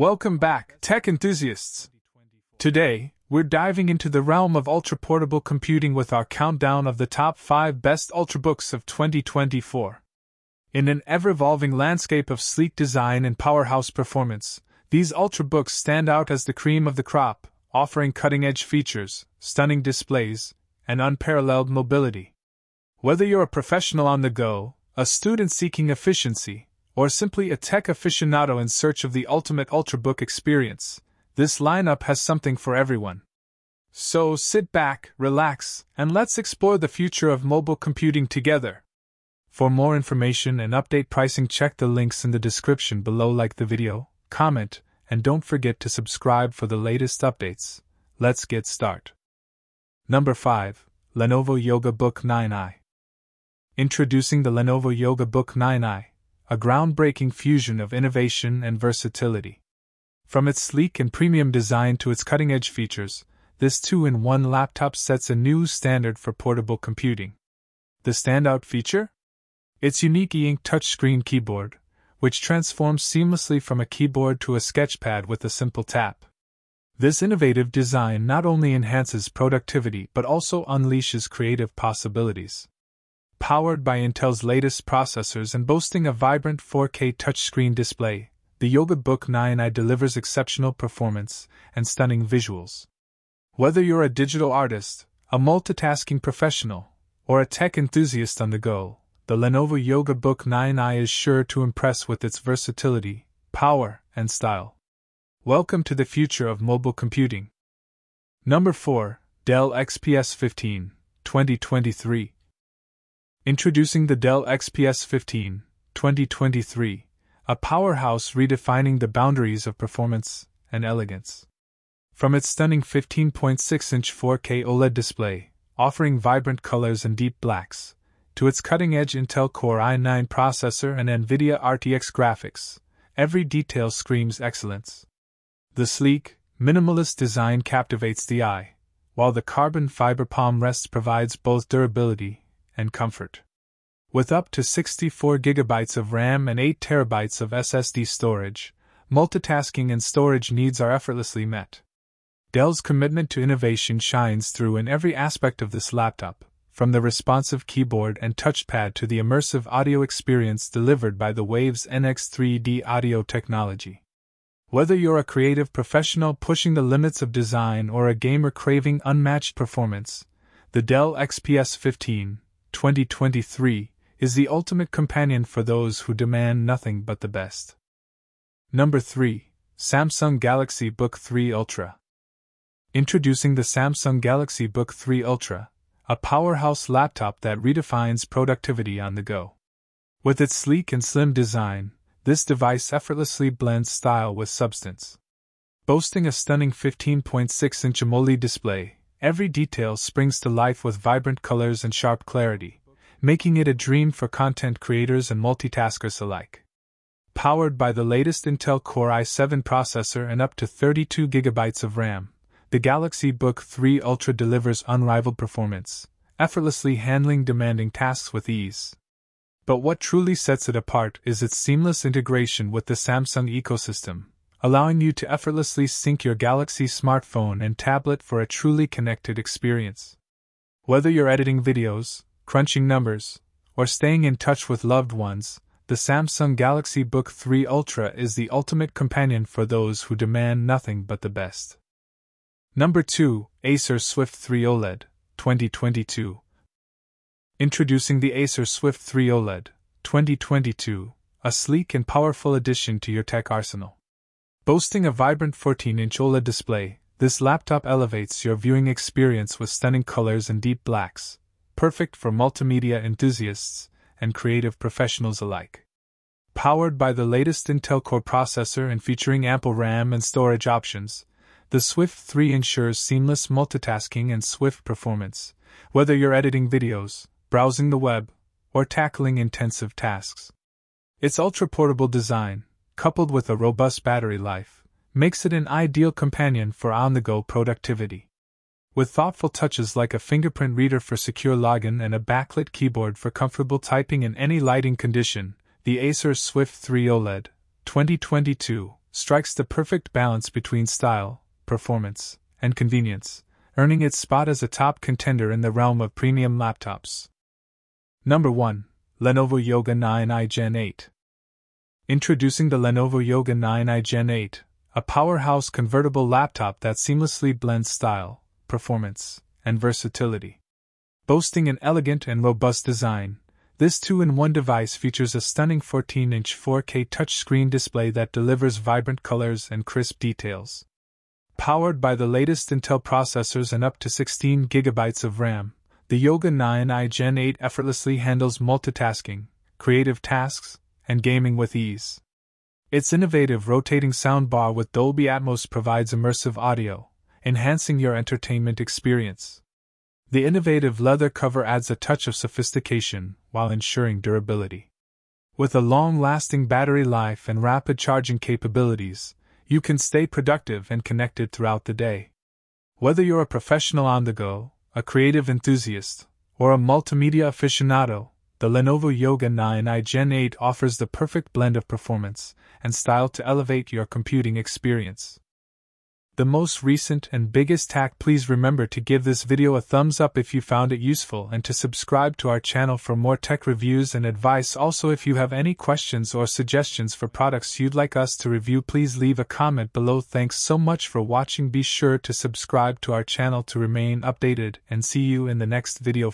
Welcome back, tech enthusiasts! Today, we're diving into the realm of ultra-portable computing with our countdown of the top 5 best ultrabooks of 2024. In an ever-evolving landscape of sleek design and powerhouse performance, these ultrabooks stand out as the cream of the crop, offering cutting-edge features, stunning displays, and unparalleled mobility. Whether you're a professional on the go, a student seeking efficiency, or simply a tech aficionado in search of the ultimate ultrabook experience, this lineup has something for everyone. So sit back, relax, and let's explore the future of mobile computing together. For more information and update pricing, check the links in the description below. Like the video, comment, and don't forget to subscribe for the latest updates. Let's get started. Number 5. Lenovo Yoga Book 9i. Introducing the Lenovo Yoga Book 9i, a groundbreaking fusion of innovation and versatility. From its sleek and premium design to its cutting-edge features, this 2-in-1 laptop sets a new standard for portable computing. The standout feature? Its unique e-ink touchscreen keyboard, which transforms seamlessly from a keyboard to a sketchpad with a simple tap. This innovative design not only enhances productivity but also unleashes creative possibilities. Powered by Intel's latest processors and boasting a vibrant 4K touchscreen display, the Yoga Book 9i delivers exceptional performance and stunning visuals. Whether you're a digital artist, a multitasking professional, or a tech enthusiast on the go, the Lenovo Yoga Book 9i is sure to impress with its versatility, power, and style. Welcome to the future of mobile computing. Number 4. Dell XPS 15, 2023. Introducing the Dell XPS 15, 2023, a powerhouse redefining the boundaries of performance and elegance. From its stunning 15.6-inch 4K OLED display, offering vibrant colors and deep blacks, to its cutting-edge Intel Core i9 processor and NVIDIA RTX graphics, every detail screams excellence. The sleek, minimalist design captivates the eye, while the carbon fiber palm rest provides both durability and comfort. With up to 64 GB of RAM and 8 TB of SSD storage, multitasking and storage needs are effortlessly met. Dell's commitment to innovation shines through in every aspect of this laptop, from the responsive keyboard and touchpad to the immersive audio experience delivered by the Waves NX3D audio technology. Whether you're a creative professional pushing the limits of design or a gamer craving unmatched performance, the Dell XPS 15, 2023 is the ultimate companion for those who demand nothing but the best. Number 3. Samsung Galaxy Book 3 Ultra. Introducing the Samsung Galaxy Book 3 Ultra, a powerhouse laptop that redefines productivity on the go. With its sleek and slim design, this device effortlessly blends style with substance. Boasting a stunning 15.6-inch AMOLED display, every detail springs to life with vibrant colors and sharp clarity, making it a dream for content creators and multitaskers alike. Powered by the latest Intel Core i7 processor and up to 32 GB of RAM, the Galaxy Book 3 Ultra delivers unrivaled performance, effortlessly handling demanding tasks with ease. But what truly sets it apart is its seamless integration with the Samsung ecosystem, allowing you to effortlessly sync your Galaxy smartphone and tablet for a truly connected experience. Whether you're editing videos, crunching numbers, or staying in touch with loved ones, the Samsung Galaxy Book 3 Ultra is the ultimate companion for those who demand nothing but the best. Number 2. Acer Swift 3 OLED, 2022. Introducing the Acer Swift 3 OLED, 2022, a sleek and powerful addition to your tech arsenal. Boasting a vibrant 14-inch OLED display, this laptop elevates your viewing experience with stunning colors and deep blacks, perfect for multimedia enthusiasts and creative professionals alike. Powered by the latest Intel Core processor and featuring ample RAM and storage options, the Swift 3 ensures seamless multitasking and swift performance, whether you're editing videos, browsing the web, or tackling intensive tasks. Its ultra-portable design, coupled with a robust battery life, makes it an ideal companion for on-the-go productivity. With thoughtful touches like a fingerprint reader for secure login and a backlit keyboard for comfortable typing in any lighting condition, the Acer Swift 3 OLED 2022 strikes the perfect balance between style, performance, and convenience, earning its spot as a top contender in the realm of premium laptops. Number 1. Lenovo Yoga 9i Gen 8. Introducing the Lenovo Yoga 9i Gen 8, a powerhouse convertible laptop that seamlessly blends style, performance, and versatility. Boasting an elegant and robust design, this 2-in-1 device features a stunning 14-inch 4K touchscreen display that delivers vibrant colors and crisp details. Powered by the latest Intel processors and up to 16 GB of RAM, the Yoga 9i Gen 8 effortlessly handles multitasking, creative tasks, and gaming with ease. Its innovative rotating soundbar with Dolby Atmos provides immersive audio, enhancing your entertainment experience. The innovative leather cover adds a touch of sophistication while ensuring durability. With a long-lasting battery life and rapid charging capabilities, you can stay productive and connected throughout the day. Whether you're a professional on the go, a creative enthusiast, or a multimedia aficionado, the Lenovo Yoga 9i Gen 8 offers the perfect blend of performance and style to elevate your computing experience. The most recent and biggest hack. Please remember to give this video a thumbs up if you found it useful and to subscribe to our channel for more tech reviews and advice. Also, if you have any questions or suggestions for products you'd like us to review, please leave a comment below. Thanks so much for watching. Be sure to subscribe to our channel to remain updated, and see you in the next video.